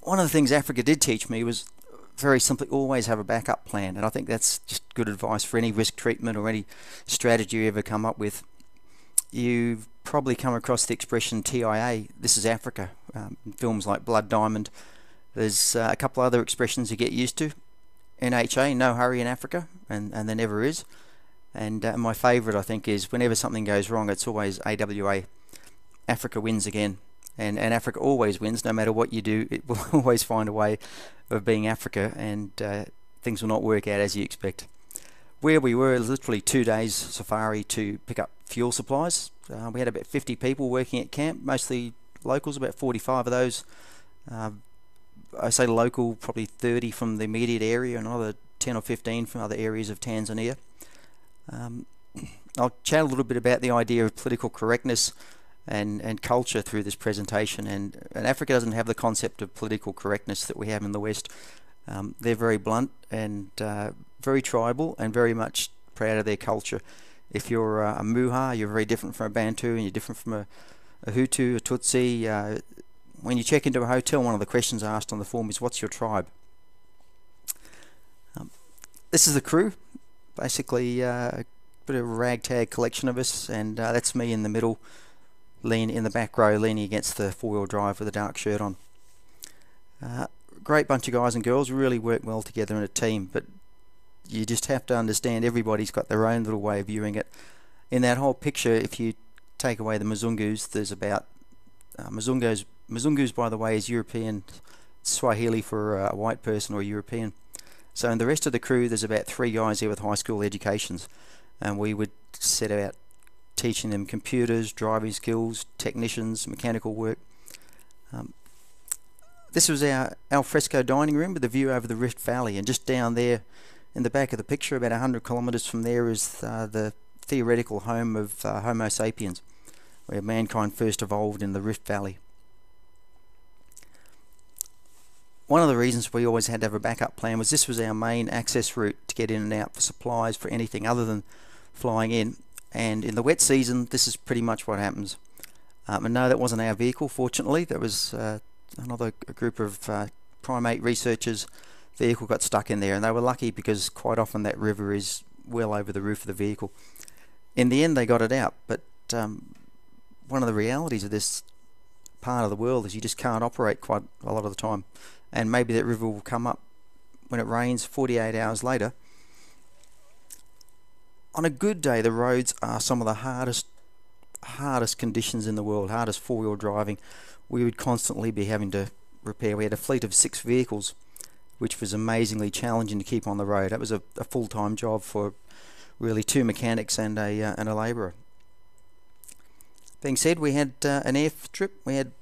One of the things Africa did teach me was very simply always have a backup plan, and I think that's just good advice for any risk treatment or any strategy you ever come up with. You've probably come across the expression TIA, this is Africa, in films like Blood Diamond. There's a couple other expressions you get used to. NHA, no hurry in Africa, and there never is. And my favourite, I think, is whenever something goes wrong, it's always AWA, Africa wins again. And Africa always wins, no matter what you do. It will always find a way of being Africa, and things will not work out as you expect. Where we were, literally 2 days safari to pick up fuel supplies. We had about 50 people working at camp, mostly locals, about 45 of those. I say local, probably 30 from the immediate area, and another 10 or 15 from other areas of Tanzania. I'll chat a little bit about the idea of political correctness and culture through this presentation, and Africa doesn't have the concept of political correctness that we have in the West. They're very blunt and very tribal and very much proud of their culture. If you're a Muha, you're very different from a Bantu, and you're different from a Hutu, a Tutsi. When you check into a hotel, one of the questions asked on the form is, what's your tribe? This is the crew, basically a bit of a ragtag collection of us, and that's me in the middle, in the back row, leaning against the four-wheel drive with a dark shirt on. Great bunch of guys and girls, really work well together in a team, but you just have to understand everybody's got their own little way of viewing it. In that whole picture, if you take away the Mzungus, there's about Mzungus, by the way, is European Swahili for a white person or a European. So in the rest of the crew, there's about 3 guys here with high school educations, and we would set out teaching them computers, driving skills, technicians, mechanical work. This was our alfresco dining room with a view over the Rift Valley, and just down there in the back of the picture, about 100 kilometres from there, is the theoretical home of Homo sapiens, where mankind first evolved in the Rift Valley. One of the reasons we always had to have a backup plan was this was our main access route to get in and out for supplies, for anything other than flying in. And in the wet season, this is pretty much what happens. And no, that wasn't our vehicle, fortunately. There was another group of primate researchers. The vehicle got stuck in there, and they were lucky because quite often that river is well over the roof of the vehicle. In the end, they got it out, but one of the realities of this part of the world is you just can't operate quite a lot of the time, and maybe that river will come up when it rains 48 hours later. On a good day, the roads are some of the hardest conditions in the world, hardest four-wheel driving. We would constantly be having to repair. We had a fleet of 6 vehicles, which was amazingly challenging to keep on the road. That was a full-time job for really 2 mechanics and a labourer. Being said, we had an air trip. We had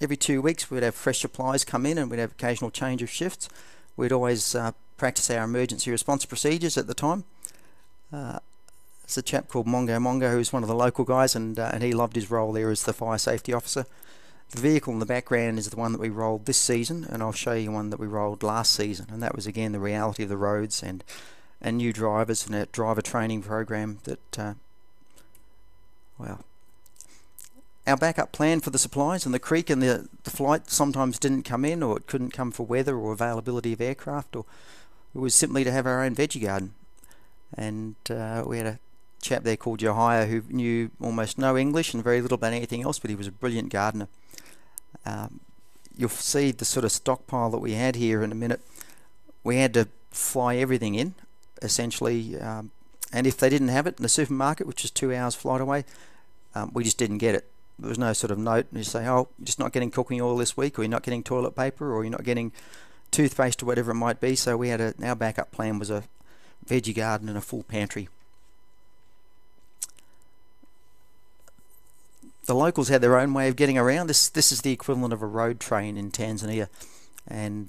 every 2 weeks we'd have fresh supplies come in, and we'd have occasional change of shifts. We'd always practice our emergency response procedures at the time. It's a chap called Mongo Monga, who's one of the local guys, and he loved his role there as the fire safety officer. The vehicle in the background is the one that we rolled this season, and I'll show you one that we rolled last season, and that was again the reality of the roads and new drivers and a driver training program that, well, our backup plan for the supplies and the creek and the flight sometimes didn't come in, or it couldn't come for weather or availability of aircraft, or it was simply to have our own veggie garden. And we had a chap there called Yahya who knew almost no English and very little about anything else, but he was a brilliant gardener. You'll see the sort of stockpile that we had here in a minute. We had to fly everything in, essentially, and if they didn't have it in the supermarket, which is 2 hours flight away, we just didn't get it. There was no sort of note, and you say, oh, you're just not getting cooking oil this week, or you're not getting toilet paper, or you're not getting toothpaste, or whatever it might be. So we had our backup plan was a veggie garden and a full pantry. The locals had their own way of getting around. This is the equivalent of a road train in Tanzania, and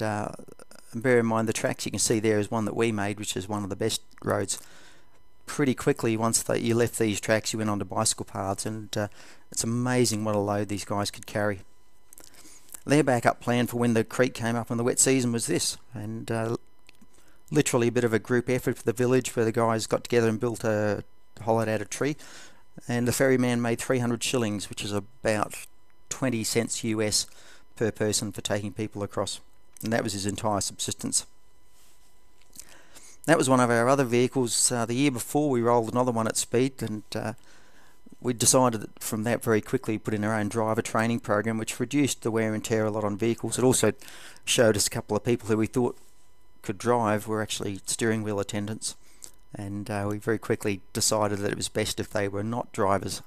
bear in mind the tracks you can see there is one that we made, which is one of the best roads. Pretty quickly, once you left these tracks, you went onto bicycle paths, and it's amazing what a load these guys could carry. Their backup plan for when the creek came up in the wet season was this, and literally a bit of a group effort for the village, where the guys got together and built a hollowed out a tree, and the ferryman made 300 shillings, which is about 20 cents US per person for taking people across, and that was his entire subsistence. That was one of our other vehicles. The year before we rolled another one at speed, and we decided that from that very quickly put in our own driver training program, which reduced the wear and tear a lot on vehicles. It also showed us a couple of people who we thought could drive were actually steering wheel attendants, and we very quickly decided that it was best if they were not drivers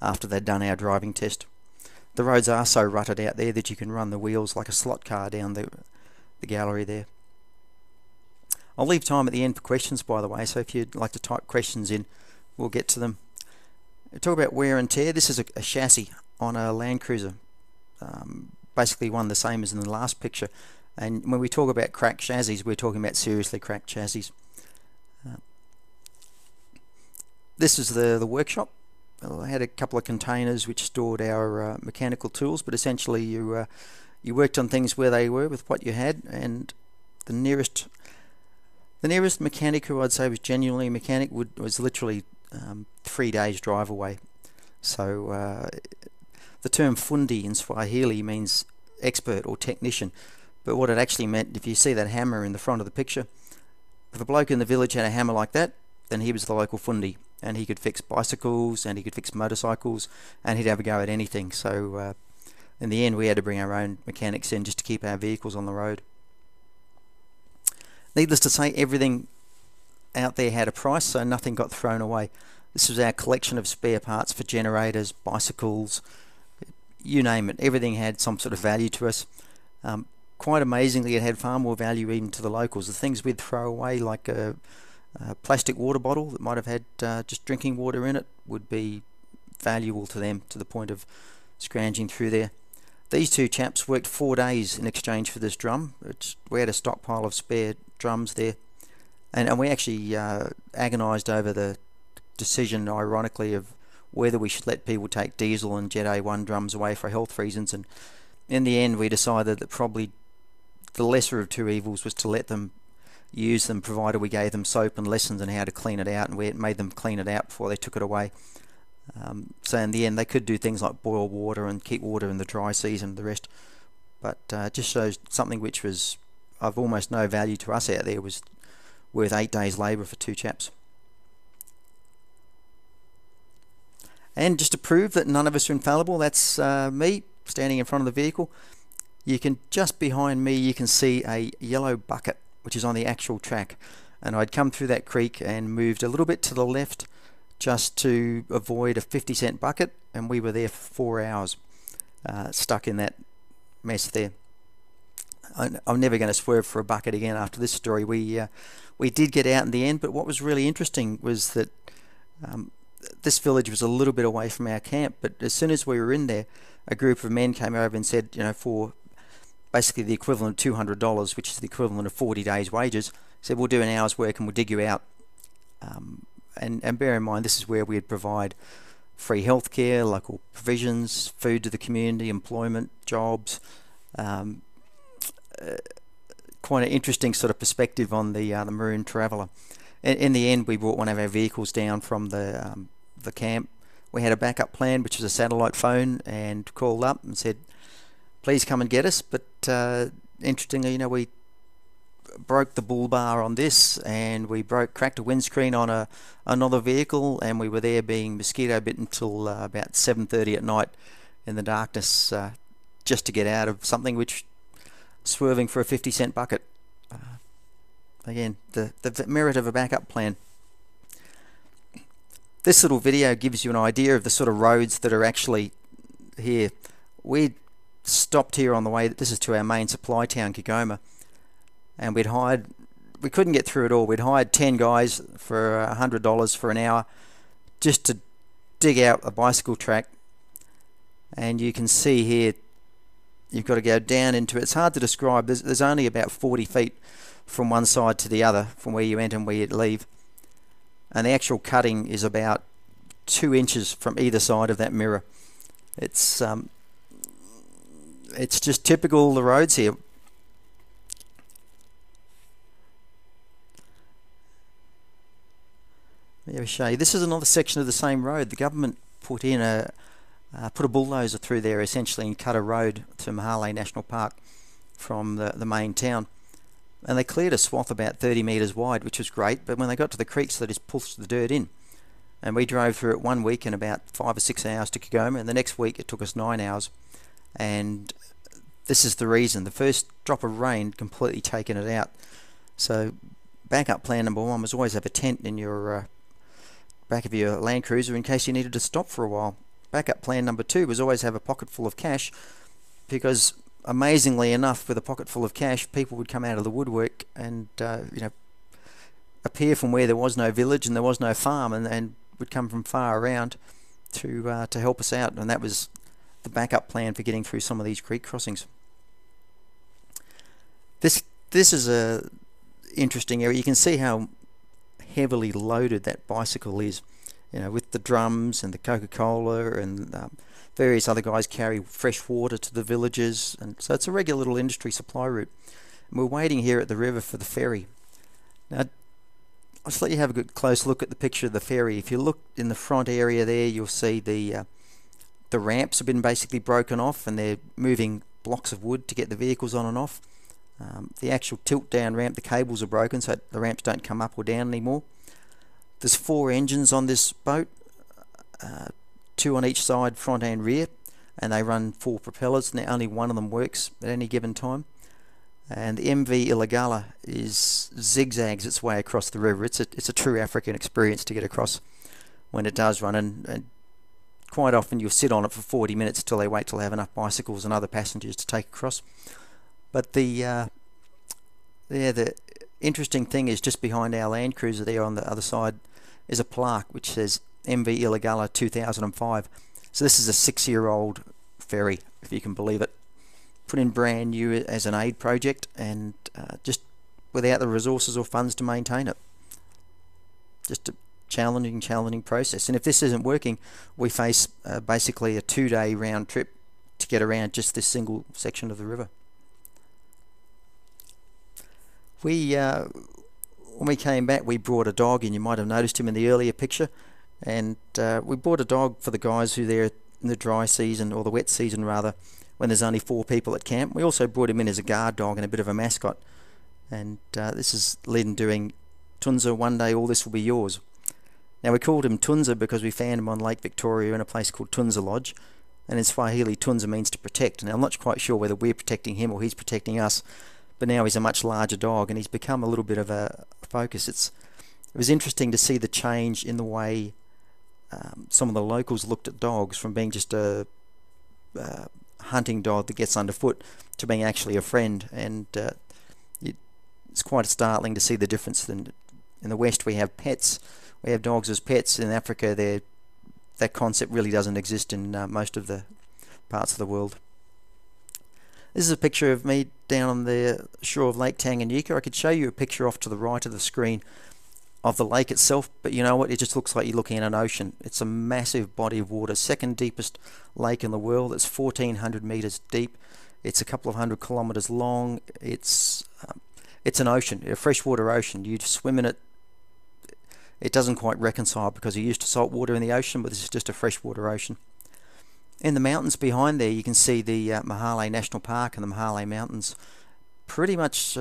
after they'd done our driving test. The roads are so rutted out there that you can run the wheels like a slot car down the gallery there. I'll leave time at the end for questions, by the way, so if you'd like to type questions in, we'll get to them. We talk about wear and tear. This is a chassis on a Land Cruiser, basically one the same as in the last picture. And when we talk about cracked chassis, we're talking about seriously cracked chassis. This is the workshop. I had a couple of containers which stored our mechanical tools, but essentially you worked on things where they were with what you had, and the nearest mechanic who I'd say was genuinely a mechanic was literally 3 days drive away. So the term fundi in Swahili means expert or technician, but what it actually meant, if you see that hammer in the front of the picture, if a bloke in the village had a hammer like that, then he was the local fundi, and he could fix bicycles and he could fix motorcycles, and he'd have a go at anything. So in the end we had to bring our own mechanics in just to keep our vehicles on the road. Needless to say, everything out there had a price, so nothing got thrown away. This was our collection of spare parts for generators, bicycles, you name it. Everything had some sort of value to us. Quite amazingly, it had far more value even to the locals. The things we'd throw away, like a plastic water bottle that might have had just drinking water in it, would be valuable to them, to the point of scrounging through there. These two chaps worked 4 days in exchange for this drum. We had a stockpile of spare drums there. And we actually agonised over the decision, ironically, of whether we should let people take diesel and Jet A1 drums away for health reasons. And in the end, we decided that probably the lesser of two evils was to let them use them, provided we gave them soap and lessons on how to clean it out, and we made them clean it out before they took it away. So in the end, they could do things like boil water and keep water in the dry season and the rest. But it just shows something which was of almost no value to us out there was worth 8 days labour for two chaps. And just to prove that none of us are infallible, that's me standing in front of the vehicle. You can just behind me you can see a yellow bucket which is on the actual track, and I'd come through that creek and moved a little bit to the left just to avoid a 50-cent bucket, and we were there for 4 hours stuck in that mess there. I'm never going to swerve for a bucket again after this story. We did get out in the end, but what was really interesting was that this village was a little bit away from our camp, but as soon as we were in there, a group of men came over and said, you know, for basically the equivalent of $200, which is the equivalent of 40 days' wages, said, we'll do an hour's work and we'll dig you out. And bear in mind, this is where we'd provide free healthcare, local provisions, food to the community, employment, jobs. Quite an interesting sort of perspective on the maroon traveller. In the end, we brought one of our vehicles down from the camp. We had a backup plan, which was a satellite phone, and called up and said, "Please come and get us." But interestingly, you know, we broke the bull bar on this, and we cracked a windscreen on another vehicle, and we were there being mosquito bitten until about 7:30 at night in the darkness, just to get out of something which. Swerving for a 50-cent bucket. Again, the merit of a backup plan. This little video gives you an idea of the sort of roads that are actually here. We stopped here on the way, this is to our main supply town, Kigoma, and we couldn't get through it all. We'd hired 10 guys for $100 for an hour just to dig out a bicycle track, and you can see here you've got to go down into it. It's hard to describe. There's only about 40 feet from one side to the other, from where you enter and where you leave. And the actual cutting is about 2 inches from either side of that mirror. It's just typical of the roads here. Let me show you. This is another section of the same road. The government put in put a bulldozer through there essentially and cut a road to Mahale National Park from the main town. And they cleared a swath about 30 metres wide, which was great, but when they got to the creeks they just pushed the dirt in. And we drove through it one week in about 5 or 6 hours to Kigoma, and the next week it took us 9 hours. And this is the reason: the first drop of rain completely taken it out. So backup plan number one was always have a tent in your back of your Land Cruiser in case you needed to stop for a while. Backup plan number two was always have a pocket full of cash, because amazingly enough, with a pocket full of cash, people would come out of the woodwork and appear from where there was no village and there was no farm, and would come from far around to help us out. And that was the backup plan for getting through some of these creek crossings. This is a interesting area. You can see how heavily loaded that bicycle is, you know, with the drums and the Coca-Cola and various other guys carry fresh water to the villages, and so it's a regular little industry supply route. And we're waiting here at the river for the ferry. Now, I'll just let you have a good close look at the picture of the ferry. If you look in the front area there, you'll see the ramps have been basically broken off, and they're moving blocks of wood to get the vehicles on and off. The actual tilt down ramp, the cables are broken, so the ramps don't come up or down anymore. There's 4 engines on this boat, 2 on each side, front and rear, and they run 4 propellers, and only one of them works at any given time. And the MV Ilagala zigzags its way across the river. It's a true African experience to get across when it does run, and quite often you'll sit on it for 40 minutes till they wait till they have enough bicycles and other passengers to take across. But the interesting thing is just behind our Land Cruiser there on the other side is a plaque which says MV Ilagala 2005. So this is a 6-year-old ferry, if you can believe it, put in brand new as an aid project, and just without the resources or funds to maintain it. Just a challenging process. And if this isn't working, we face basically a 2-day round trip to get around just this single section of the river. We when we came back, we brought a dog, and you might have noticed him in the earlier picture. And we bought a dog for the guys who are there in the dry season, or the wet season rather, when there's only 4 people at camp. We also brought him in as a guard dog and a bit of a mascot. And this is Len doing, "Tunza, one day all this will be yours." Now, we called him Tunza because we found him on Lake Victoria in a place called Tunza Lodge. And in Swahili, Tunza means to protect. Now, I'm not quite sure whether we're protecting him or he's protecting us, but now he's a much larger dog and he's become a little bit of a focus. It was interesting to see the change in the way some of the locals looked at dogs, from being just a hunting dog that gets underfoot to being actually a friend. And it's quite startling to see the difference. In the West we have pets, we have dogs as pets. In Africa that concept really doesn't exist in most of the parts of the world. This is a picture of me down on the shore of Lake Tanganyika. I could show you a picture off to the right of the screen of the lake itself, but you know what, it just looks like you're looking at an ocean. It's a massive body of water, second deepest lake in the world. It's 1,400 metres deep. It's a couple of 100 kilometres long. It's an ocean, a freshwater ocean. You'd swim in it. It doesn't quite reconcile because you're used to salt water in the ocean, but this is just a freshwater ocean. In the mountains behind there, you can see the Mahale National Park and the Mahale Mountains. Pretty much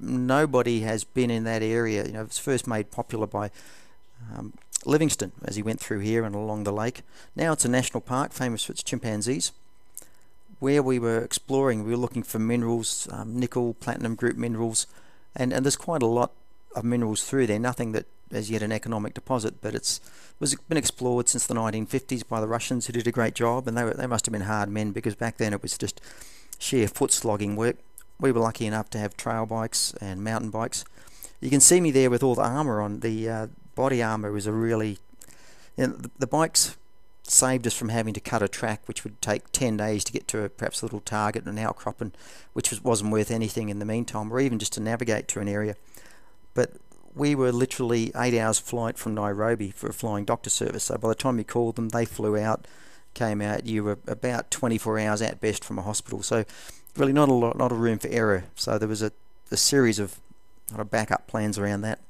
nobody has been in that area. You know, it was first made popular by Livingstone as he went through here and along the lake. Now it's a national park, famous for its chimpanzees. Where we were exploring, we were looking for minerals, nickel, platinum group minerals, and there's quite a lot of minerals through there. Nothing that as yet an economic deposit, but it's been explored since the 1950s by the Russians, who did a great job, and they must have been hard men, because back then it was just sheer foot slogging work. We were lucky enough to have trail bikes and mountain bikes. You can see me there with all the armour on. The body armour was a really... You know, the bikes saved us from having to cut a track, which would take 10 days to get to perhaps a little target and an outcropping, which wasn't worth anything in the meantime, or even just to navigate to an area. But we were literally 8 hours flight from Nairobi for a flying doctor service, so by the time you called them, they flew out, came out, you were about 24 hours at best from a hospital, so really not a room for error. So there was a series of backup plans around that.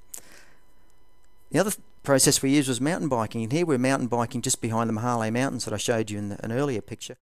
The other process we used was mountain biking, and here we're mountain biking just behind the Mahale Mountains that I showed you in an earlier picture.